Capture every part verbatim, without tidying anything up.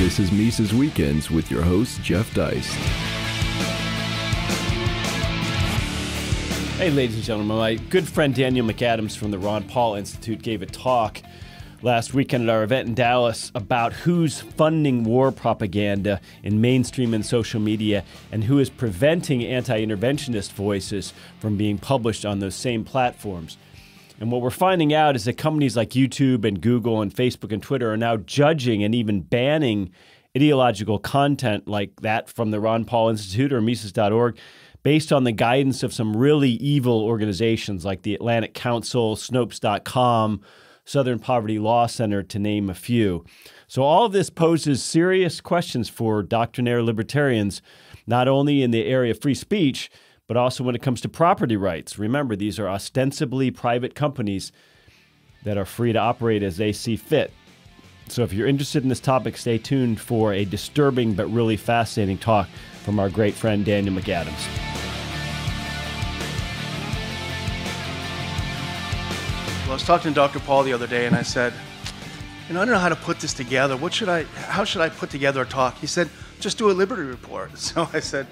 This is Mises Weekends with your host, Jeff Deist. Hey, ladies and gentlemen, my good friend Daniel McAdams from the Ron Paul Institute gave a talk last weekend at our event in Dallas about who's funding war propaganda in mainstream and social media and who is preventing anti-interventionist voices from being published on those same platforms. And what we're finding out is that companies like YouTube and Google and Facebook and Twitter are now judging and even banning ideological content like that from the Ron Paul Institute or Mises dot org based on the guidance of some really evil organizations like the Atlantic Council, Snopes dot com, Southern Poverty Law Center, to name a few. So all of this poses serious questions for doctrinaire libertarians, not only in the area of free speech, but also when it comes to property rights. Remember, these are ostensibly private companies that are free to operate as they see fit. So if you're interested in this topic, stay tuned for a disturbing but really fascinating talk from our great friend Daniel McAdams. Well, I was talking to Doctor Paul the other day, and I said, you know, I don't know how to put this together. What should I, how should I put together a talk? He said, just do a Liberty Report. So I said,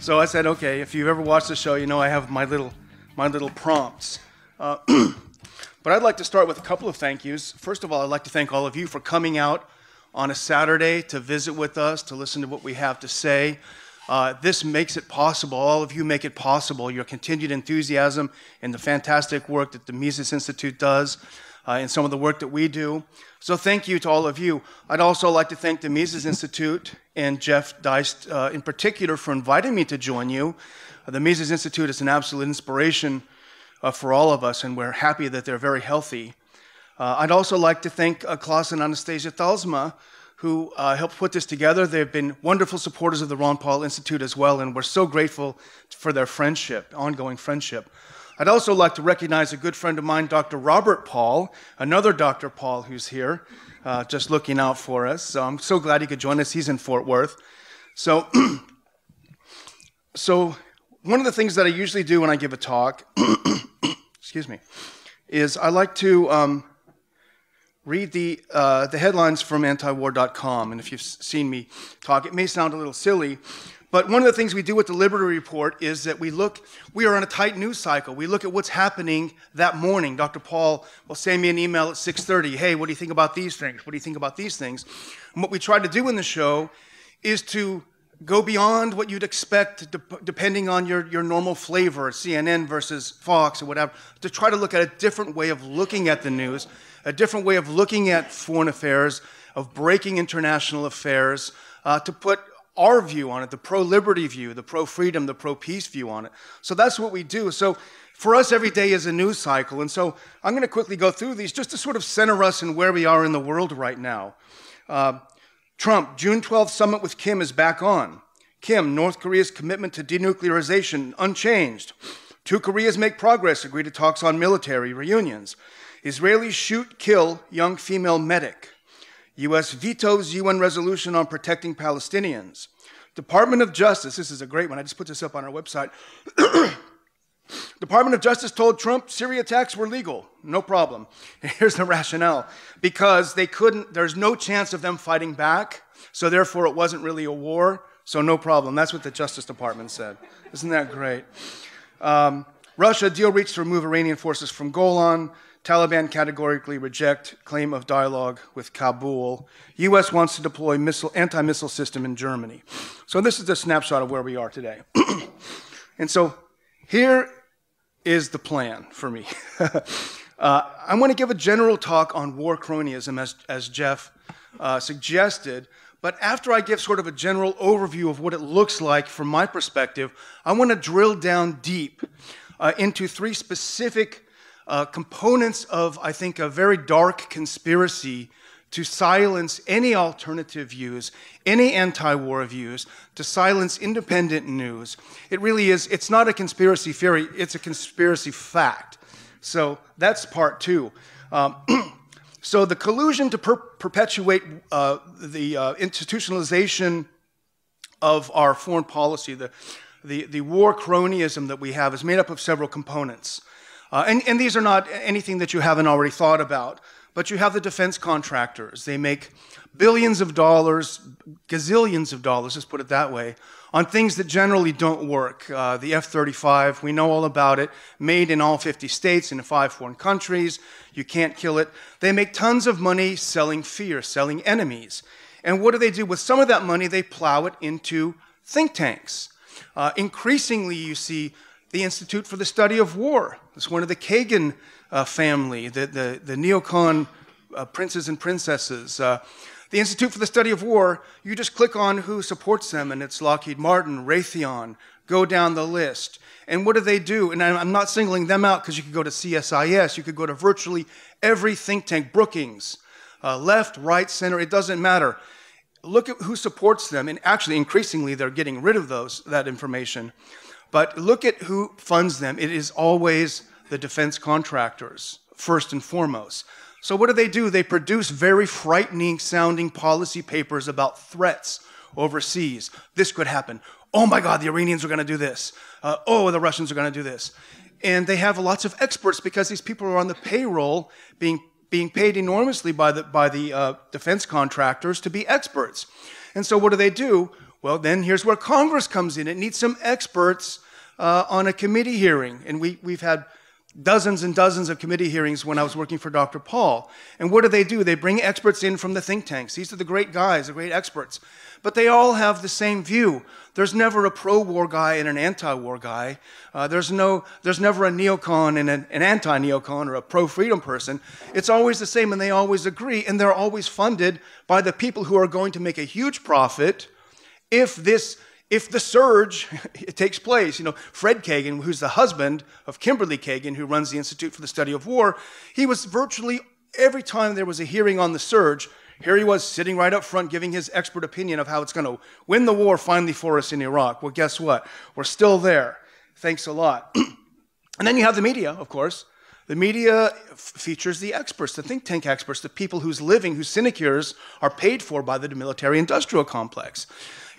So I said, okay, if you've ever watched the show, you know I have my little, my little prompts. Uh, but I'd like to start with a couple of thank yous. First of all, I'd like to thank all of you for coming out on a Saturday to visit with us, to listen to what we have to say. Uh, this makes it possible. All of you make it possible. Your continued enthusiasm and the fantastic work that the Mises Institute does uh, and some of the work that we do. So thank you to all of you. I'd also like to thank the Mises Institute and Jeff Deist uh, in particular for inviting me to join you. Uh, the Mises Institute is an absolute inspiration uh, for all of us, and we're happy that they're very healthy. Uh, I'd also like to thank uh, Klaas and Anastasia Thalsma, who uh, helped put this together. They've been wonderful supporters of the Ron Paul Institute as well, and we're so grateful for their friendship, ongoing friendship. I'd also like to recognize a good friend of mine, Doctor Robert Paul, another Doctor Paul who's here, uh, just looking out for us. So I'm so glad he could join us. He's in Fort Worth. So, so one of the things that I usually do when I give a talk, excuse me, is I like to um, read the, uh, the headlines from antiwar dot com. And if you've seen me talk, it may sound a little silly, but one of the things we do with the Liberty Report is that we look, we are on a tight news cycle. We look at what's happening that morning. Doctor Paul will send me an email at six thirty. Hey, what do you think about these things? What do you think about these things? And what we try to do in the show is to go beyond what you'd expect de depending on your, your normal flavor, C N N versus Fox or whatever, to try to look at a different way of looking at the news, a different way of looking at foreign affairs, of breaking international affairs, uh, to put our view on it, the pro-liberty view, the pro-freedom, the pro-peace view on it. So that's what we do. So for us, every day is a news cycle. And so I'm going to quickly go through these just to sort of center us in where we are in the world right now. Uh, Trump, June twelfth summit with Kim is back on. Kim, North Korea's commitment to denuclearization unchanged. Two Koreas make progress, agree to talks on military reunions. Israelis shoot, kill young female medic. U S vetoes U N resolution on protecting Palestinians. Department of Justice, this is a great one, I just put this up on our website. Department of Justice told Trump Syria attacks were legal, no problem. And here's the rationale, because they couldn't, there's no chance of them fighting back, so therefore it wasn't really a war, so no problem. That's what the Justice Department said. Isn't that great? Um, Russia, deal reached to remove Iranian forces from Golan. Taliban categorically reject claim of dialogue with Kabul. U S wants to deploy missile, anti-missile system in Germany. So this is a snapshot of where we are today. And so here is the plan for me. uh, I want to give a general talk on war cronyism, as, as Jeff uh, suggested. But after I give sort of a general overview of what it looks like from my perspective, I want to drill down deep uh, into three specific Uh, components of, I think, a very dark conspiracy to silence any alternative views, any anti-war views, to silence independent news. It really is, it's not a conspiracy theory, it's a conspiracy fact. So that's part two. Um, so the collusion to per perpetuate uh, the uh, institutionalization of our foreign policy, the, the, the war cronyism that we have, is made up of several components. Uh, and, and these are not anything that you haven't already thought about, but you have the defense contractors. They make billions of dollars, gazillions of dollars, let's put it that way, on things that generally don't work. Uh, the F thirty-five, we know all about it, made in all fifty states and in five foreign countries. You can't kill it. They make tons of money selling fear, selling enemies. And what do they do with some of that money? They plow it into think tanks. Uh, increasingly, you see the Institute for the Study of War. It's one of the Kagan uh, family, the, the, the neocon uh, princes and princesses. Uh, The Institute for the Study of War, you just click on who supports them, and it's Lockheed Martin, Raytheon, go down the list. And what do they do? And I'm not singling them out because you could go to C S I S, you could go to virtually every think tank, Brookings, uh, left, right, center, it doesn't matter. Look at who supports them, and actually increasingly they're getting rid of those that information. But look at who funds them. It is always the defense contractors, first and foremost. So what do they do? They produce very frightening sounding policy papers about threats overseas. This could happen. Oh my God, the Iranians are gonna do this. Uh, oh, the Russians are gonna do this. And they have lots of experts because these people are on the payroll, being, being paid enormously by the, by the uh, defense contractors to be experts. And so what do they do? Well, then here's where Congress comes in. It needs some experts uh, on a committee hearing. And we, we've had dozens and dozens of committee hearings when I was working for Doctor Paul. And what do they do? They bring experts in from the think tanks. These are the great guys, the great experts. But they all have the same view. There's never a pro-war guy and an anti-war guy. Uh, there's, no, there's never a neocon and an, an anti-neocon or a pro-freedom person. It's always the same, and they always agree, and they're always funded by the people who are going to make a huge profit if this If the surge it takes place. You know, Fred Kagan, who's the husband of Kimberly Kagan, who runs the Institute for the Study of War, he was virtually, every time there was a hearing on the surge, here he was sitting right up front giving his expert opinion of how it's going to win the war finally for us in Iraq. Well, guess what? We're still there. Thanks a lot. And then you have the media, of course. The media features the experts, the think tank experts, the people whose living, whose sinecures are paid for by the military-industrial complex.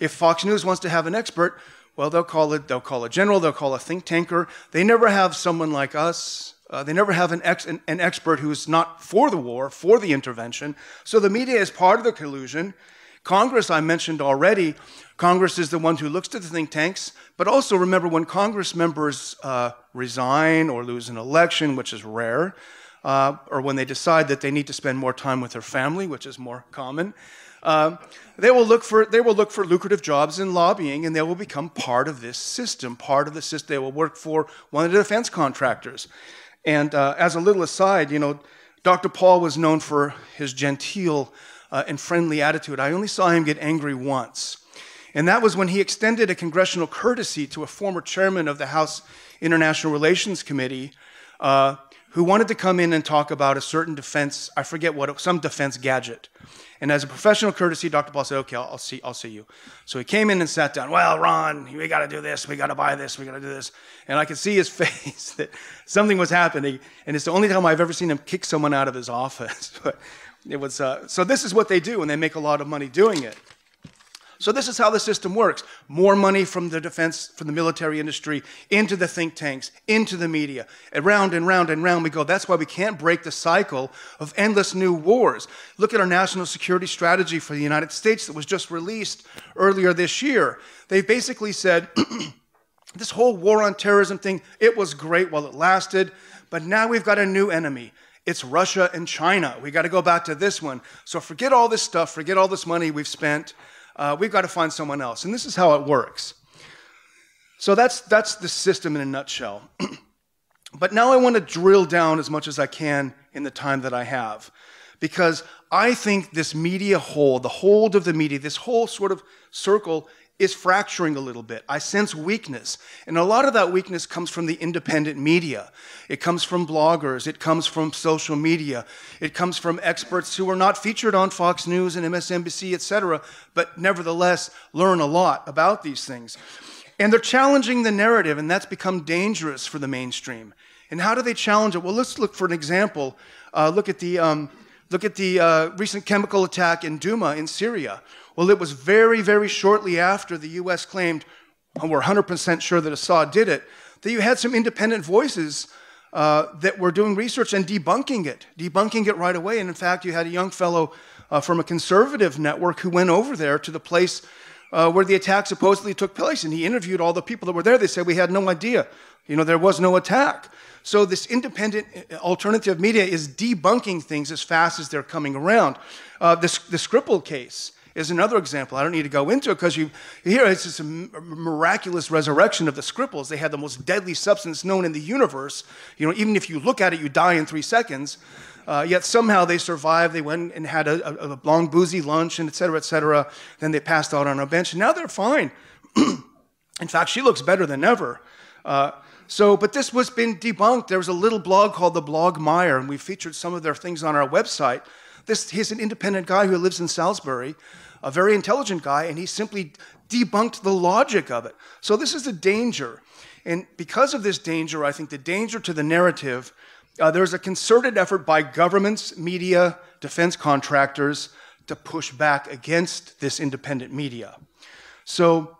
If Fox News wants to have an expert, well, they'll call it, they'll call a general, they'll call a think tanker. They never have someone like us. Uh, they never have an, ex an, an expert who's not for the war, for the intervention. So the media is part of the collusion. Congress, I mentioned already, Congress is the one who looks to the think tanks, but also remember when Congress members uh, resign or lose an election, which is rare, uh, or when they decide that they need to spend more time with their family, which is more common, uh, they will look for, they will look for lucrative jobs in lobbying, and they will become part of this system, part of the system. They will work for one of the defense contractors. And uh, as a little aside, you know, Doctor Paul was known for his genteel uh, and friendly attitude. I only saw him get angry once. And that was when he extended a congressional courtesy to a former chairman of the House International Relations Committee uh, who wanted to come in and talk about a certain defense, I forget what, some defense gadget. And as a professional courtesy, Doctor Paul said, okay, I'll, I'll, see, I'll see you. So he came in and sat down. Well, Ron, we gotta do this, we gotta buy this, we gotta do this. And I could see his face that something was happening, and it's the only time I've ever seen him kick someone out of his office. But it was, uh, so this is what they do, and they make a lot of money doing it. So this is how the system works. More money from the defense, from the military industry, into the think tanks, into the media. And round and round and round we go. That's why we can't break the cycle of endless new wars. Look at our national security strategy for the United States that was just released earlier this year. They basically said, this whole war on terrorism thing, it was great while it lasted, but now we've got a new enemy. It's Russia and China. We gotta go back to this one. So forget all this stuff, forget all this money we've spent. Uh, we've got to find someone else. And this is how it works. So that's, that's the system in a nutshell. But now I want to drill down as much as I can in the time that I have, because I think this media hole, the hold of the media, this whole sort of circle is fracturing a little bit. I sense weakness. And a lot of that weakness comes from the independent media. It comes from bloggers. It comes from social media. It comes from experts who are not featured on Fox News and M S N B C, et cetera, but nevertheless learn a lot about these things. And they're challenging the narrative, and that's become dangerous for the mainstream. And how do they challenge it? Well, let's look for an example. Uh, look at the, um, look at the uh, recent chemical attack in Douma in Syria. Well, it was very, very shortly after the U S claimed, oh, we're one hundred percent sure that Assad did it, that you had some independent voices uh, that were doing research and debunking it, debunking it right away. And in fact, you had a young fellow uh, from a conservative network who went over there to the place uh, where the attack supposedly took place. And he interviewed all the people that were there. They said, we had no idea. You know, there was no attack. So this independent alternative media is debunking things as fast as they're coming around. Uh, this, the Skripal case is another example. I don't need to go into it because you, you hear it's this miraculous resurrection of the Skripals. They had the most deadly substance known in the universe. You know, even if you look at it, you die in three seconds. Uh, yet somehow they survived. They went and had a, a, a long boozy lunch and et cetera, et cetera. Then they passed out on a bench. And now they're fine. In fact, she looks better than ever. Uh, So, but this was been debunked. There was a little blog called The Blogmire, and we featured some of their things on our website. This, he's an independent guy who lives in Salisbury, a very intelligent guy, and he simply debunked the logic of it. So this is the danger. And because of this danger, I think the danger to the narrative, uh, there's a concerted effort by governments, media, defense contractors to push back against this independent media. So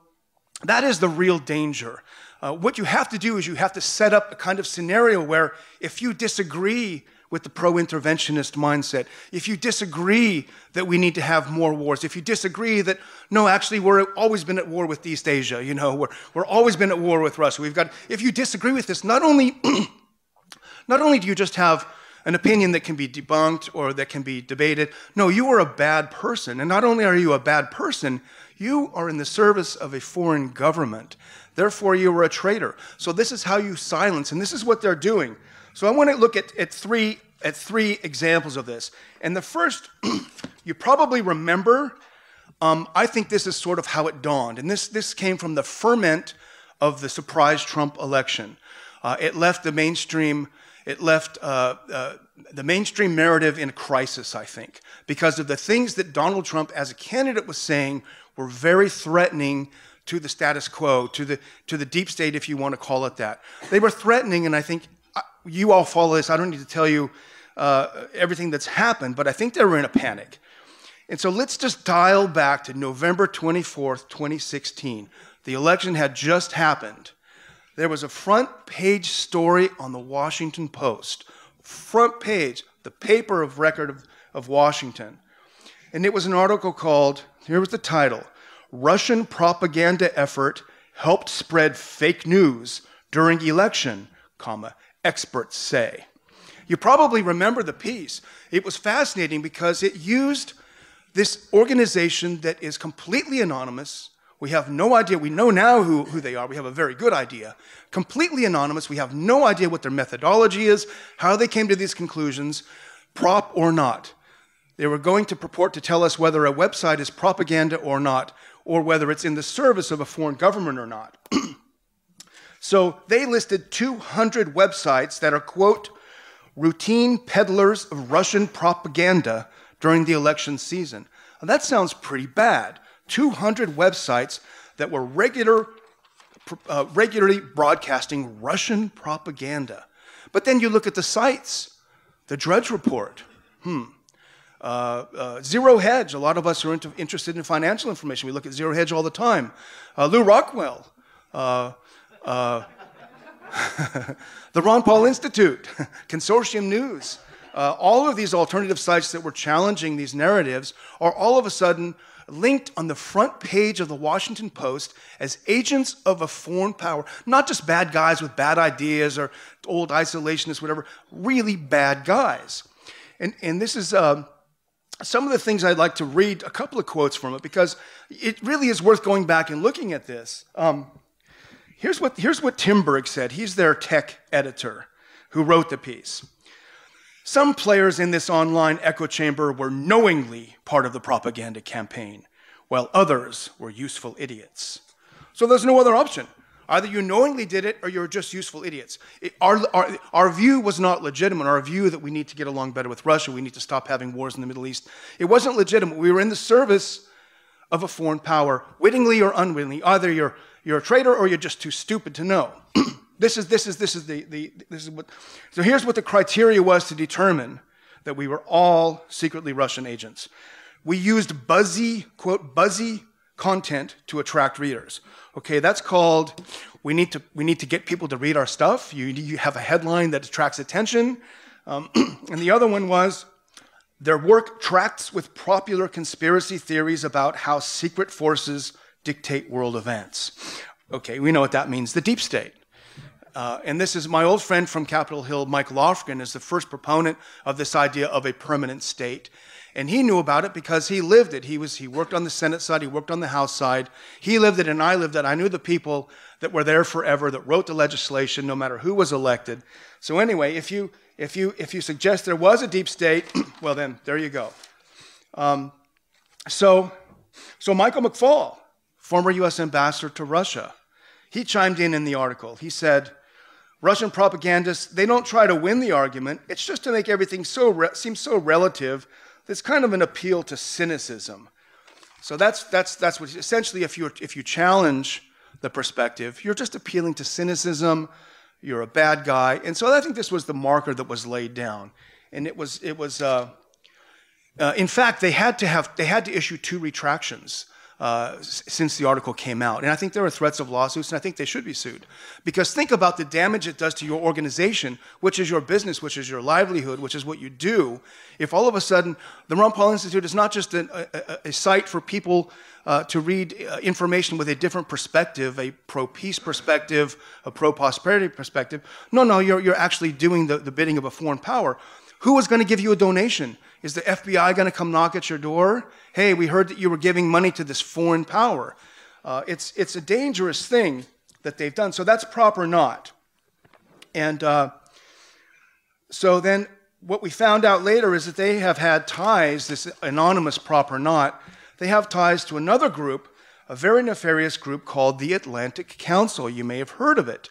that is the real danger. Uh, what you have to do is you have to set up a kind of scenario where if you disagree with the pro-interventionist mindset, if you disagree that we need to have more wars, if you disagree that, no, actually, we're always been at war with East Asia, you know, we're, we're always been at war with Russia. We've got, if you disagree with this, not only, not only do you just have an opinion that can be debunked or that can be debated, no, you are a bad person. And not only are you a bad person, you are in the service of a foreign government. Therefore, you were a traitor. So this is how you silence, and this is what they're doing. So I want to look at, at, three, at three examples of this. And the first, you probably remember, um, I think this is sort of how it dawned. And this, this came from the ferment of the surprise Trump election. Uh, it left the mainstream, it left uh, uh, the mainstream narrative in a crisis, I think, because of the things that Donald Trump as a candidate was saying were very threatening to the status quo, to the, to the deep state, if you want to call it that. They were threatening, and I think you all follow this. I don't need to tell you uh, everything that's happened, but I think they were in a panic. And so let's just dial back to November twenty-fourth, twenty sixteen. The election had just happened. There was a front page story on the Washington Post. Front page, the paper of record of, of Washington. And it was an article called, here was the title, Russian propaganda effort helped spread fake news during election, comma, experts say. You probably remember the piece. It was fascinating because it used this organization that is completely anonymous. We have no idea. We know now who, who they are. We have a very good idea. Completely anonymous. We have no idea what their methodology is, how they came to these conclusions, prop or not. They were going to purport to tell us whether a website is propaganda or not, or whether it's in the service of a foreign government or not. So they listed two hundred websites that are, quote, routine peddlers of Russian propaganda during the election season. Now, that sounds pretty bad. two hundred websites that were regular, uh, regularly broadcasting Russian propaganda. But then you look at the sites, the Drudge Report, hmm. Uh, uh, Zero Hedge, a lot of us are int interested in financial information. We look at Zero Hedge all the time. Uh, Lou Rockwell, uh, uh, the Ron Paul Institute, Consortium News. Uh, all of these alternative sites that were challenging these narratives are all of a sudden linked on the front page of the Washington Post as agents of a foreign power. Not just bad guys with bad ideas or old isolationists, whatever, really bad guys. And, and this is... Uh, Some of the things I'd like to read, a couple of quotes from it, because it really is worth going back and looking at this. Um, here's what, here's what Tim Berg said. He's their tech editor who wrote the piece. Some players in this online echo chamber were knowingly part of the propaganda campaign, while others were useful idiots. So there's no other option. Either you knowingly did it or you're just useful idiots. It, our, our, our view was not legitimate. Our view that we need to get along better with Russia, we need to stop having wars in the Middle East, it wasn't legitimate. We were in the service of a foreign power, wittingly or unwittingly. Either you're, you're a traitor or you're just too stupid to know. This is, this is, this is the, the, this is what, so here's what the criteria was to determine that we were all secretly Russian agents. We used buzzy, quote, buzzy content to attract readers. Okay, that's called, we need to, we need to get people to read our stuff. You, you have a headline that attracts attention. Um, and the other one was, their work tracks with popular conspiracy theories about how secret forces dictate world events. Okay, we know what that means, the deep state. Uh, and this is my old friend from Capitol Hill, Mike Lofgren, is the first proponent of this idea of a permanent state. And he knew about it because he lived it. He, was, he worked on the Senate side, he worked on the House side. He lived it and I lived it. I knew the people that were there forever, that wrote the legislation, no matter who was elected. So anyway, if you, if you, if you suggest there was a deep state, well then, there you go. Um, so, so Michael McFaul, former U S ambassador to Russia, he chimed in in the article. He said, Russian propagandists, they don't try to win the argument. It's just to make everything so re seem so relative. It's kind of an appeal to cynicism. So that's, that's, that's what, essentially, if, you're, if you challenge the perspective, you're just appealing to cynicism, you're a bad guy. And so I think this was the marker that was laid down. And it was, it was uh, uh, in fact, they had to have, they had to issue two retractions Uh, since the article came out. And I think there are threats of lawsuits, and I think they should be sued. Because think about the damage it does to your organization, which is your business, which is your livelihood, which is what you do. If all of a sudden, the Ron Paul Institute is not just an, a, a, a site for people uh, to read uh, information with a different perspective, a pro-peace perspective, a pro-prosperity perspective. No, no, you're, you're actually doing the, the bidding of a foreign power. Who is going to give you a donation? Is the F B I going to come knock at your door? Hey, we heard that you were giving money to this foreign power. Uh, it's, it's a dangerous thing that they've done. So that's prop or not. And uh, so then what we found out later is that they have had ties, this anonymous prop or not, they have ties to another group, a very nefarious group called the Atlantic Council. You may have heard of it.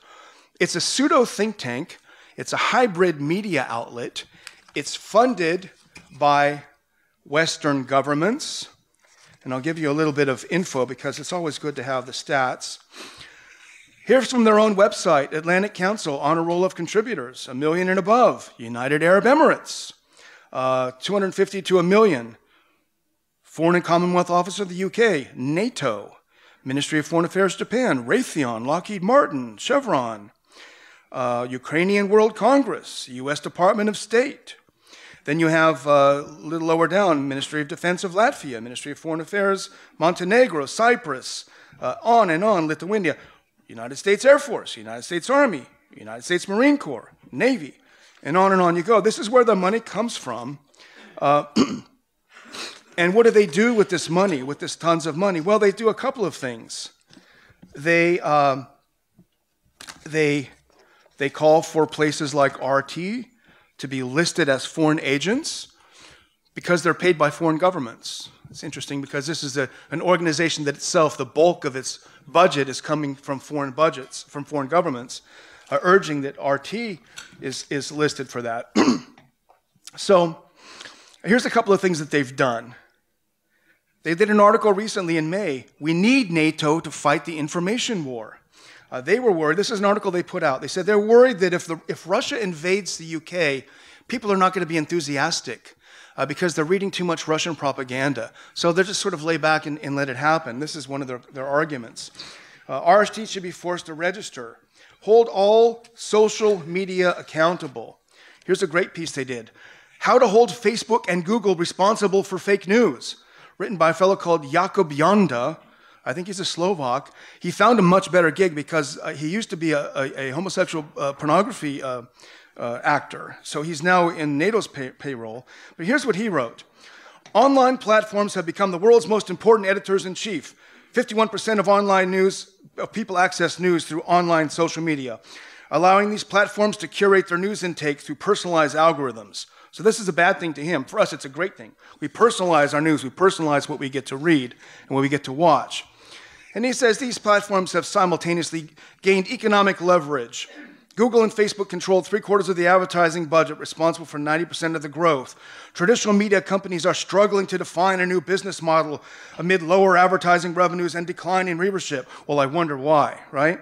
It's a pseudo think tank. It's a hybrid media outlet. It's funded by Western governments. And I'll give you a little bit of info because it's always good to have the stats. Here's from their own website, Atlantic Council, honor roll of contributors, a million and above, United Arab Emirates, uh, two hundred fifty to a million, Foreign and Commonwealth Office of the U K, NATO, Ministry of Foreign Affairs Japan, Raytheon, Lockheed Martin, Chevron, uh, Ukrainian World Congress, U S Department of State. Then you have, uh, a little lower down, Ministry of Defense of Latvia, Ministry of Foreign Affairs, Montenegro, Cyprus, uh, on and on, Lithuania, United States Air Force, United States Army, United States Marine Corps, Navy, and on and on you go. This is where the money comes from. Uh, and what do they do with this money, with this tons of money? Well, they do a couple of things. They, uh, they, they call for places like R T, to be listed as foreign agents because they're paid by foreign governments. It's interesting because this is a, an organization that itself, the bulk of its budget is coming from foreign budgets, from foreign governments, uh, urging that R T is, is listed for that. So here's a couple of things that they've done. They did an article recently in May, we need NATO to fight the information war. Uh, they were worried, this is an article they put out, they said they're worried that if, the, if Russia invades the U K, people are not going to be enthusiastic uh, because they're reading too much Russian propaganda. So they're just sort of lay back and, and let it happen. This is one of their, their arguments. Uh, R S T should be forced to register. Hold all social media accountable. Here's a great piece they did. How to hold Facebook and Google responsible for fake news, written by a fellow called Jakub Janda. I think he's a Slovak. He found a much better gig because uh, he used to be a, a, a homosexual uh, pornography uh, uh, actor. So he's now in NATO's pay payroll. But here's what he wrote. Online platforms have become the world's most important editors-in-chief. fifty-one percent of online news, of people access news through online social media, allowing these platforms to curate their news intake through personalized algorithms. So this is a bad thing to him. For us, it's a great thing. We personalize our news. We personalize what we get to read and what we get to watch. And he says these platforms have simultaneously gained economic leverage. Google and Facebook control three quarters of the advertising budget, responsible for ninety percent of the growth. Traditional media companies are struggling to define a new business model amid lower advertising revenues and declining readership. Well, I wonder why, right?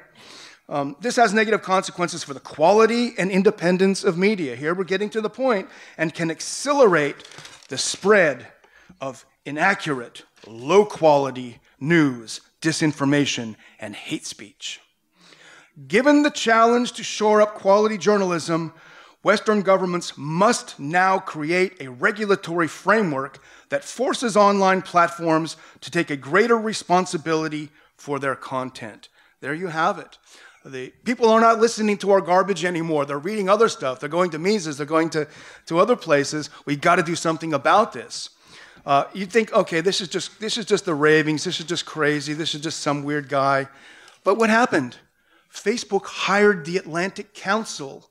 Um, this has negative consequences for the quality and independence of media. Here we're getting to the point and can accelerate the spread of inaccurate, low-quality news, disinformation, and hate speech. Given the challenge to shore up quality journalism, Western governments must now create a regulatory framework that forces online platforms to take a greater responsibility for their content. There you have it. The people are not listening to our garbage anymore. They're reading other stuff. They're going to Mises. They're going to, to other places. We've got to do something about this. Uh, you think, okay, this is just this is just the ravings. This is just crazy. This is just some weird guy. But what happened? Facebook hired the Atlantic Council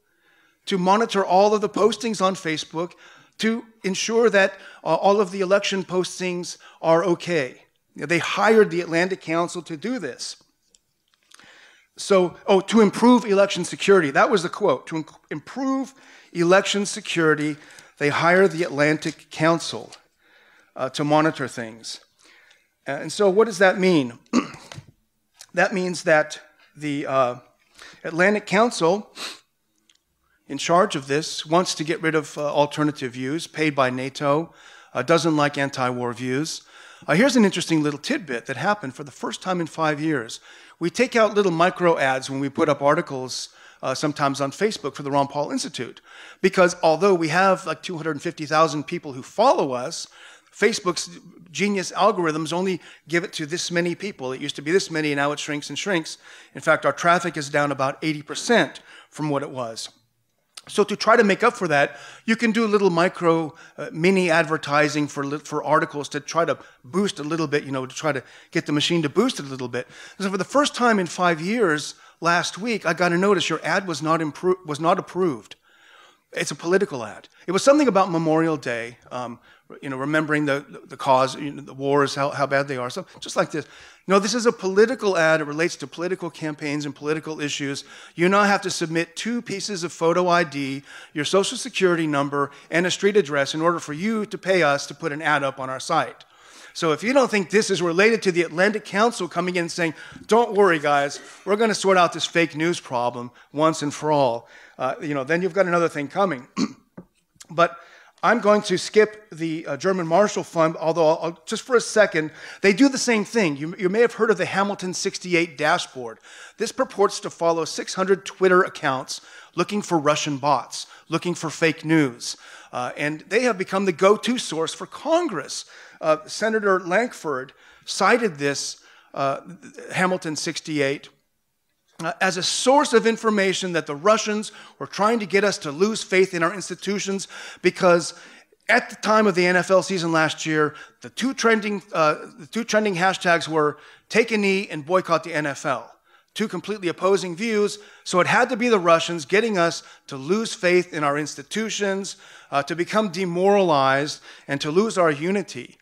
to monitor all of the postings on Facebook to ensure that uh, all of the election postings are okay. You know, they hired the Atlantic Council to do this. So, oh, to improve election security. That was the quote. To improve election security, they hire the Atlantic Council uh, to monitor things. And so what does that mean? That means that the uh, Atlantic Council, in charge of this, wants to get rid of uh, alternative views paid by NATO, uh, doesn't like anti-war views. Uh, here's an interesting little tidbit that happened for the first time in five years. We take out little micro ads when we put up articles, uh, sometimes on Facebook for the Ron Paul Institute, because although we have like two hundred fifty thousand people who follow us, Facebook's genius algorithms only give it to this many people. It used to be this many, and now it shrinks and shrinks. In fact, our traffic is down about eighty percent from what it was. So to try to make up for that, you can do little micro, uh, mini advertising for, for articles to try to boost a little bit, you know, to try to get the machine to boost it a little bit. So for the first time in five years, last week, I got a notice, your ad was not, was not approved. It's a political ad. It was something about Memorial Day, um, you know, remembering the, the, the cause, you know, the wars, how, how bad they are, so just like this. No, this is a political ad. It relates to political campaigns and political issues. You now have to submit two pieces of photo I D, your social security number, and a street address in order for you to pay us to put an ad up on our site. So if you don't think this is related to the Atlantic Council coming in and saying, don't worry, guys, we're going to sort out this fake news problem once and for all, uh, you know, then you've got another thing coming. But I'm going to skip the uh, German Marshall Fund, although I'll, I'll, just for a second, they do the same thing. You, you may have heard of the Hamilton sixty-eight dashboard. This purports to follow six hundred Twitter accounts looking for Russian bots, looking for fake news. Uh, and they have become the go-to source for Congress. Uh, Senator Lankford cited this uh, Hamilton sixty-eight Uh, as a source of information that the Russians were trying to get us to lose faith in our institutions, because at the time of the N F L season last year, the two trending, uh, the two trending hashtags were take a knee and boycott the N F L. Two completely opposing views, so it had to be the Russians getting us to lose faith in our institutions, uh, to become demoralized, and to lose our unity.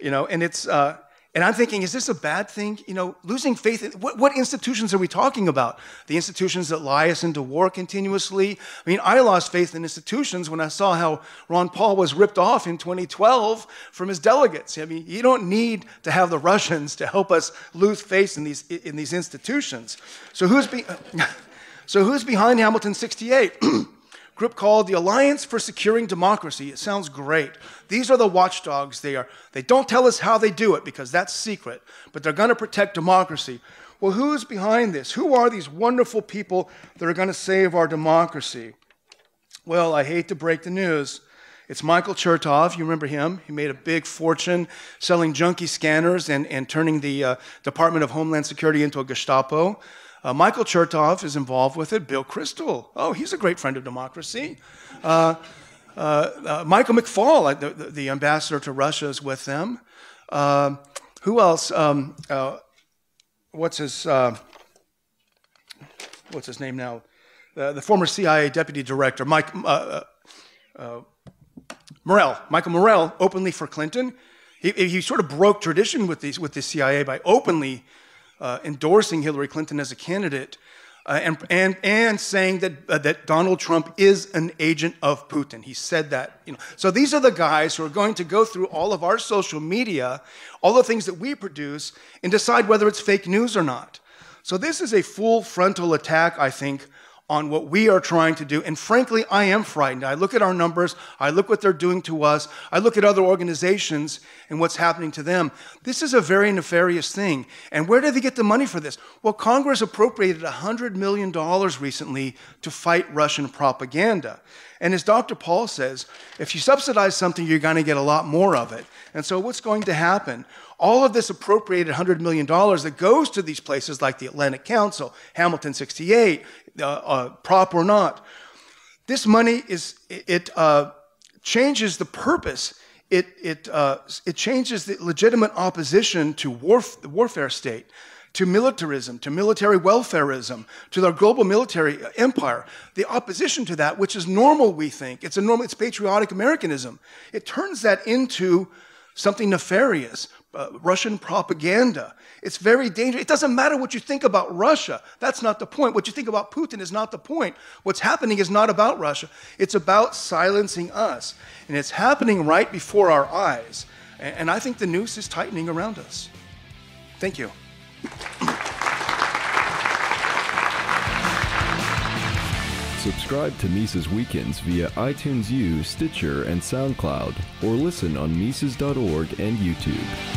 You know, and it's... Uh, And I'm thinking, is this a bad thing? You know, losing faith in, what, what institutions are we talking about? The institutions that lie us into war continuously? I mean, I lost faith in institutions when I saw how Ron Paul was ripped off in twenty twelve from his delegates. I mean, you don't need to have the Russians to help us lose faith in these, in these institutions. So who's, be, so who's behind Hamilton sixty-eight? Group called the Alliance for Securing Democracy. It sounds great. These are the watchdogs. They are. They don't tell us how they do it because that's secret, but they're going to protect democracy. Well, who's behind this? Who are these wonderful people that are going to save our democracy? Well, I hate to break the news. It's Michael Chertoff. You remember him. He made a big fortune selling junkie scanners and, and turning the uh, Department of Homeland Security into a Gestapo. Uh, Michael Chertoff is involved with it. Bill Kristol, oh, he's a great friend of democracy. Uh, uh, uh, Michael McFaul, the, the, the ambassador to Russia, is with them. Uh, who else? Um, uh, what's his uh, What's his name now? Uh, the former C I A deputy director, Mike uh, uh, Morrell. Michael Morrell, openly for Clinton. He, he sort of broke tradition with these with the C I A by openly Uh, endorsing Hillary Clinton as a candidate, uh, and, and, and saying that, uh, that Donald Trump is an agent of Putin. He said that. You know. So these are the guys who are going to go through all of our social media, all the things that we produce, and decide whether it's fake news or not. So this is a full frontal attack, I think, on what we are trying to do. And frankly, I am frightened. I look at our numbers, I look what they're doing to us, I look at other organizations and what's happening to them. This is a very nefarious thing. And where did they get the money for this? Well, Congress appropriated one hundred million dollars recently to fight Russian propaganda. And as Doctor Paul says, if you subsidize something, you're going to get a lot more of it. And so what's going to happen? All of this appropriated one hundred million dollars that goes to these places like the Atlantic Council, Hamilton sixty-eight, uh, uh, prop or not, this money is, it, it uh, changes the purpose. It, it, uh, it changes the legitimate opposition to warf the warfare state, to militarism, to military welfareism, to their global military empire. The opposition to that, which is normal, we think, it's, a normal, it's patriotic Americanism. It turns that into something nefarious, uh, Russian propaganda. It's very dangerous. It doesn't matter what you think about Russia. That's not the point. What you think about Putin is not the point. What's happening is not about Russia. It's about silencing us. And it's happening right before our eyes. And, and I think the noose is tightening around us. Thank you. Subscribe to Mises Weekends via iTunes U, Stitcher, and SoundCloud, or listen on Mises dot org and YouTube.